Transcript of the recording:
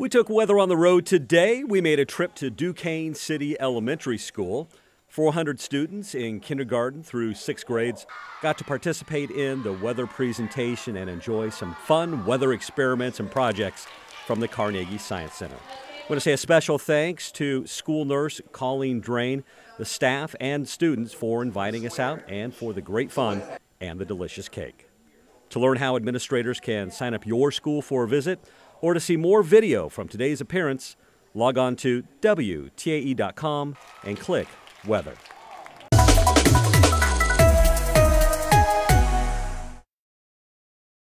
We took weather on the road today. We made a trip to Duquesne City Elementary School. 400 students in kindergarten through sixth grades got to participate in the weather presentation and enjoy some fun weather experiments and projects from the Carnegie Science Center. I want to say a special thanks to school nurse Colleen Drain, the staff and students for inviting us out and for the great fun and the delicious cake. To learn how administrators can sign up your school for a visit or to see more video from today's appearance, log on to WTAE.com and click Weather.